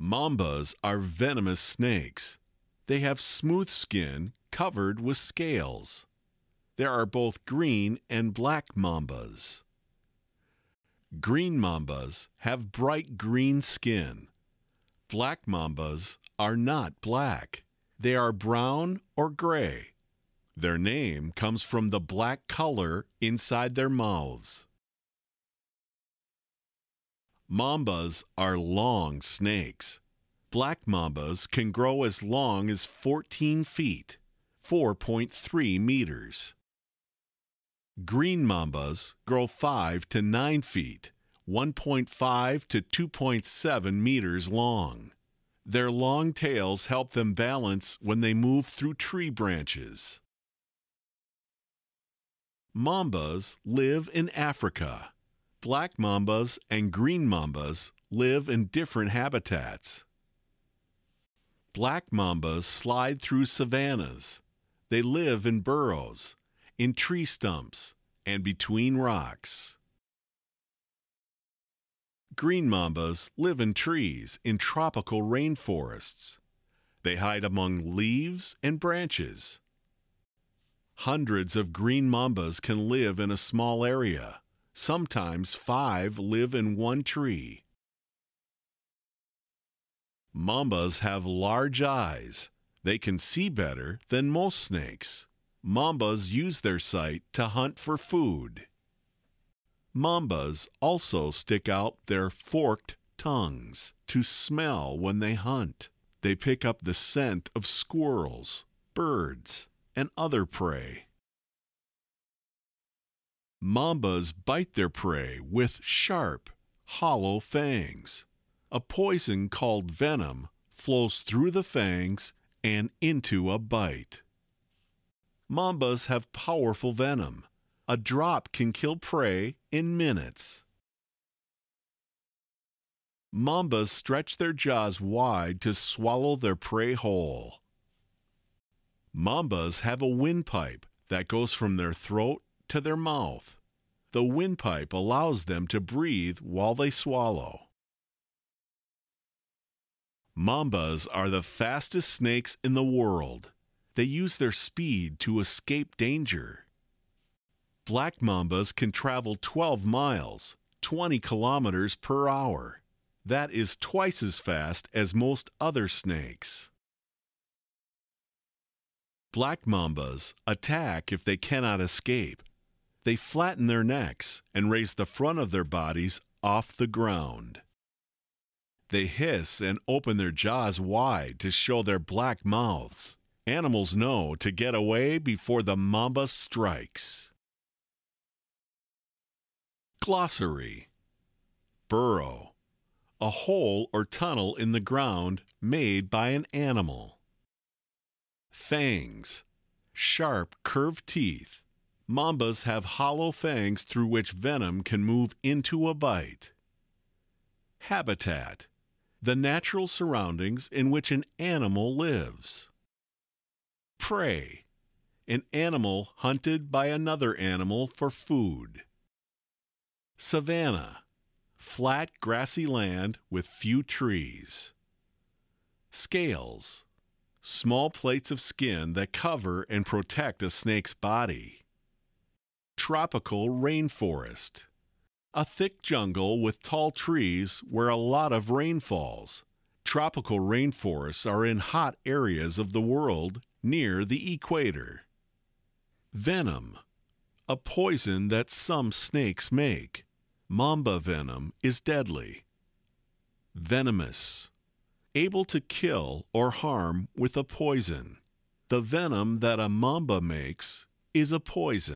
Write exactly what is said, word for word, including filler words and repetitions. Mambas are venomous snakes. They have smooth skin covered with scales. There are both green and black mambas. Green mambas have bright green skin. Black mambas are not black. They are brown or gray. Their name comes from the black color inside their mouths. Mambas are long snakes. Black mambas can grow as long as fourteen feet, four point three meters. Green mambas grow five to nine feet, one point five to two point seven meters long. Their long tails help them balance when they move through tree branches. Mambas live in Africa. Black mambas and green mambas live in different habitats. Black mambas slide through savannas. They live in burrows, in tree stumps, and between rocks. Green mambas live in trees in tropical rainforests. They hide among leaves and branches. Hundreds of green mambas can live in a small area. Sometimes five live in one tree. Mambas have large eyes. They can see better than most snakes. Mambas use their sight to hunt for food. Mambas also stick out their forked tongues to smell when they hunt. They pick up the scent of squirrels, birds, and other prey. Mambas bite their prey with sharp, hollow fangs. A poison called venom flows through the fangs and into a bite. Mambas have powerful venom. A drop can kill prey in minutes. Mambas stretch their jaws wide to swallow their prey whole. Mambas have a windpipe that goes from their throat to their mouth. The windpipe allows them to breathe while they swallow. Mambas are the fastest snakes in the world. They use their speed to escape danger. Black mambas can travel twelve miles, twenty kilometers per hour. That is twice as fast as most other snakes. Black mambas attack if they cannot escape. They flatten their necks and raise the front of their bodies off the ground. They hiss and open their jaws wide to show their black mouths. Animals know to get away before the mamba strikes. Glossary. Burrow. A hole or tunnel in the ground made by an animal. Fangs. Sharp, curved teeth. Mambas have hollow fangs through which venom can move into a bite. Habitat. The natural surroundings in which an animal lives. Prey. An animal hunted by another animal for food. Savanna. Flat, grassy land with few trees. Scales. Small plates of skin that cover and protect a snake's body. Tropical rainforest. A thick jungle with tall trees where a lot of rain falls. Tropical rainforests are in hot areas of the world near the equator. Venom. A poison that some snakes make. Mamba venom is deadly. Venomous. Able to kill or harm with a poison. The venom that a mamba makes is a poison.